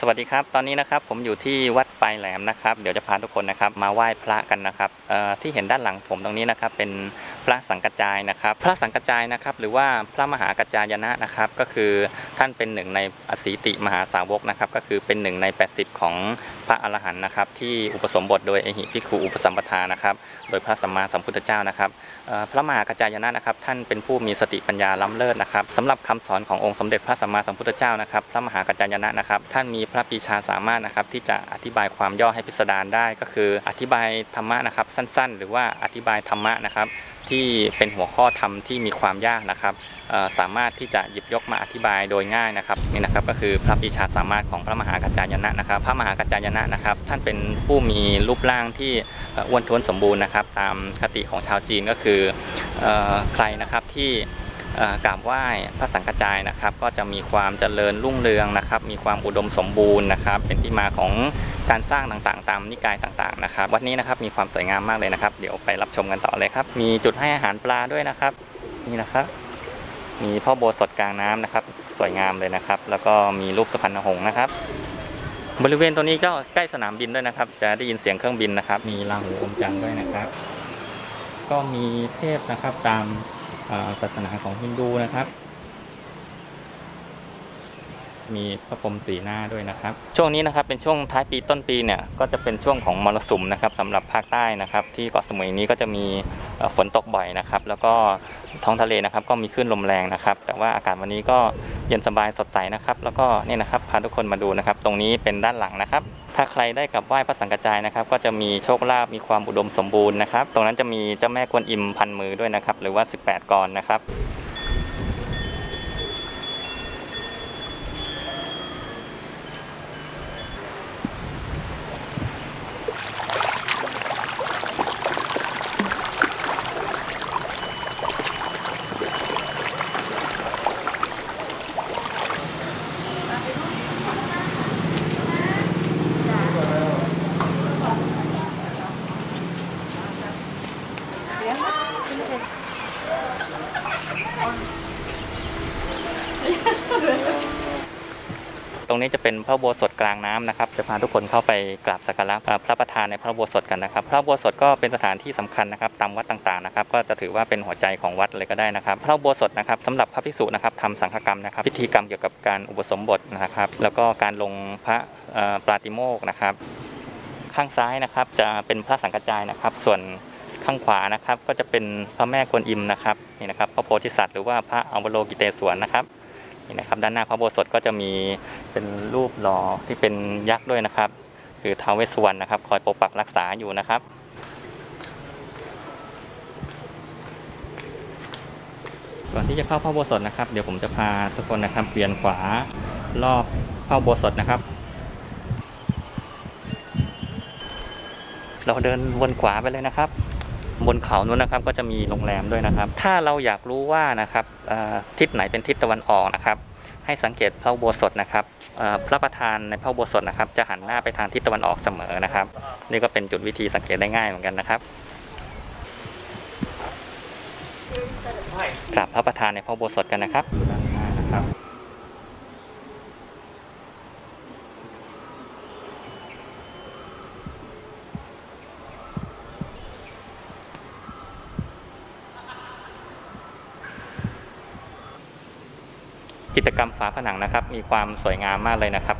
สวัสดีครับตอนนี้นะครับผมอยู่ที่วัดปลายแหลมนะครับเดี๋ยวจะพาทุกคนนะครับมาไหว้พระกันนะครับที่เห็นด้านหลังผมตรงนี้นะครับเป็นพระสังกัจจายนะครับพระสังกัจจายนะครับหรือว่าพระมหากัจจายนะนะครับก็คือท่านเป็นหนึ่งในอสีติมหาสาวกนะครับก็คือเป็นหนึ่งใน80ของพระอรหันต์นะครับที่อุปสมบทโดยอหิภิกขุอุปสัมปทานะครับโดยพระสัมมาสัมพุทธเจ้านะครับพระมหากัจจายนะนะครับท่านเป็นผู้มีสติปัญญาล้ำเลิศนะครับสำหรับคำสอนขององค์สมเด็จพระสัมมาสัมพุทธเจ้านะครับพระมหากัจจายนะนะครับท่านมีพระปีชาสามารถนะครับที่จะอธิบายความย่อให้พิสดารได้ก็คืออธิบายธรรมะนะครับสั้นๆหรือว่าอธิบายธรรมะนะครับที่เป็นหัวข้อธรรมที่มีความยากนะครับสามารถที่จะหยิบยกมาอธิบายโดยง่ายนะครับนี่นะครับก็คือพระปีชาสามารถของพระมหากัจจายนะนะครับพระมหากัจจายนะนะครับท่านเป็นผู้มีรูปร่างที่อ้วนท้วนสมบูรณ์นะครับตามคติของชาวจีนก็คือใครนะครับที่กราบไหว้พระสังกัจจายนะครับก็จะมีความเจริญรุ่งเรืองนะครับมีความอุดมสมบูรณ์นะครับเป็นที่มาของการสร้างต่างๆตามนิกายต่างๆนะครับวัดนี้นะครับมีความสวยงามมากเลยนะครับเดี๋ยวไปรับชมกันต่อเลยครับมีจุดให้อาหารปลาด้วยนะครับนี่นะครับมีพ่อโบสถกลางน้ำนะครับสวยงามเลยนะครับแล้วก็มีรูปสุพรรณหงส์นะครับบริเวณตรงนี้ก็ใกล้สนามบินด้วยนะครับจะได้ยินเสียงเครื่องบินนะครับมีราหูอมจันทร์ด้วยนะครับก็มีเทพนะครับตามศาสนาของฮินดูนะครับมีพระพรหมสีหน้าด้วยนะครับช่วงนี้นะครับเป็นช่วงท้ายปีต้นปีเนี่ยก็จะเป็นช่วงของมรสุมนะครับสำหรับภาคใต้นะครับที่เกาะสมุยนี้ก็จะมีฝนตกบ่อยนะครับแล้วก็ท้องทะเลนะครับก็มีคลื่นลมแรงนะครับแต่ว่าอากาศวันนี้ก็เย็นสบายสดใสนะครับแล้วก็นี่นะครับพาทุกคนมาดูนะครับตรงนี้เป็นด้านหลังนะครับถ้าใครได้กลับไหว้พระสังกัจจายนะครับก็จะมีโชคลาภมีความอุดมสมบูรณ์นะครับตรงนั้นจะมีเจ้าแม่กวนอิมพันมือด้วยนะครับหรือว่า18กรนะครับตรงนี้จะเป็นพระอุโบสถกลางน้ำนะครับจะพาทุกคนเข้าไปกราบสักการะพระประธานในพระอุโบสถกันนะครับพระอุโบสถก็เป็นสถานที่สำคัญนะครับตามวัดต่างๆนะครับก็จะถือว่าเป็นหัวใจของวัดเลยก็ได้นะครับพระอุโบสถนะครับสำหรับพระภิกษุนะครับทำสังฆกรรมนะครับพิธีกรรมเกี่ยวกับการอุปสมบทนะครับแล้วก็การลงพระปาติโมกข์นะครับข้างซ้ายนะครับจะเป็นพระสังกัจจายนะครับส่วนข้างขวานะครับก็จะเป็นพระแม่กวนอิมนะครับนี่นะครับพระโพธิสัตว์หรือว่าพระอวโลกิเตศวรนะครับนี่นะครับด้านหน้าพระโบสถก็จะมีเป็นรูปหล่อที่เป็นยักษ์ด้วยนะครับคือท้าวเวสสุวรรณนะครับคอยปกปักรักษาอยู่นะครับก่อนที่จะเข้าพระโบสถนะครับเดี๋ยวผมจะพาทุกคนนะครับเปลี่ยนขวารอบพระโบสถนะครับเราเดินวนขวาไปเลยนะครับบนเขานู้นนะครับก็จะมีโรงแรมด้วยนะครับถ้าเราอยากรู้ว่านะครับทิศไหนเป็นทิศตะวันออกนะครับให้สังเกตพระอุโบสถนะครับพระประธานในพระอุโบสถนะครับจะหันหน้าไปทางทิศตะวันออกเสมอนะครับนี่ก็เป็นจุดวิธีสังเกตได้ง่ายเหมือนกันนะครับกราบพระประธานในพระอุโบสถกันนะครับจิตรกรรมฝาผนังนะครับมีความสวยงามมากเลยนะครับ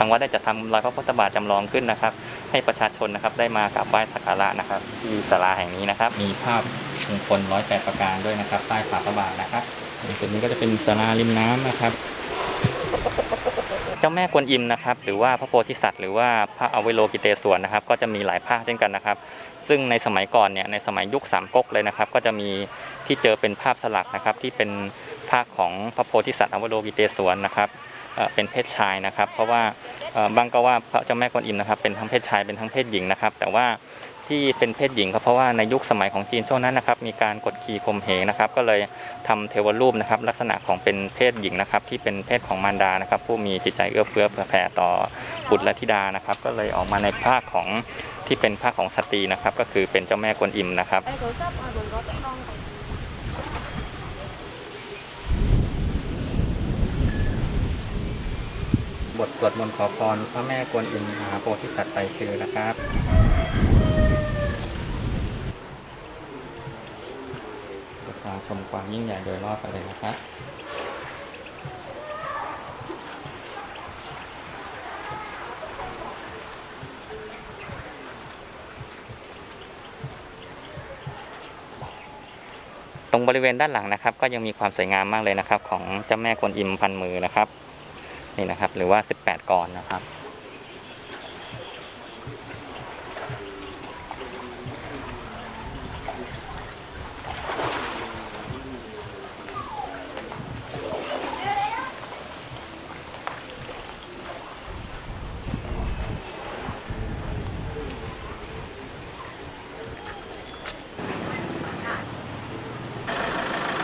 ทางวัดได้จัดทำรอยพระพุทธบาทจำลองขึ้นนะครับให้ประชาชนนะครับได้มากราบไหว้สักการะนะครับที่ศาลาแห่งนี้นะครับมีภาพมงคล108ประการด้วยนะครับใต้ฝาพระบาทนะครับส่วนนี้ก็จะเป็นศาลาริมน้ำนะครับ เจ้าแม่กวนอิมนะครับหรือว่าพระโพธิสัตว์หรือว่าพระอเวโลกิเตศวรนะครับก็จะมีหลายภาคเช่นกันนะครับซึ่งในสมัยก่อนเนี่ยในสมัยยุคสามก๊กเลยนะครับก็จะมีที่เจอเป็นภาพสลักนะครับที่เป็นภาคของพระโพธิสัตว์อเวโลกิเตศวรนะครับเป็นเพศชายนะครับเพราะว่าบางก็ว่าพระเจ้าแม่กวนอิมนะครับเป็นทั้งเพศชายเป็นทั้งเพศหญิงนะครับแต่ว่าที่เป็นเพศหญิงครับเพราะว่าในยุคสมัยของจีนช่วงนั้นนะครับมีการกดขี่ข่มเหงนะครับก็เลยทำเทวรูปนะครับลักษณะของเป็นเพศหญิงนะครับที่เป็นเพศของมารดานะครับผู้มีจิตใจเอื้อเฟื้อเผื่อแผ่ต่อบุตรและธิดานะครับก็เลยออกมาในภาคของที่เป็นภาคของสตรีนะครับก็คือเป็นเจ้าแม่กวนอิมนะครับบทสวดมนต์ขอพรพระแม่กวนอิมมหาโพธิสัตว์ไตรสือนะครับชมความยิ่งใหญ่โดยรอบไปเลยนะครับตรงบริเวณด้านหลังนะครับก็ยังมีความสวยงามมากเลยนะครับของเจ้าแม่กวนอิมพันมือนะครับนี่นะครับหรือว่า18กรนะครับ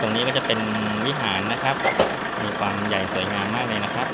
ตรงนี้ก็จะเป็นวิหารนะครับมีความใหญ่สวยงามมากเลยนะครับ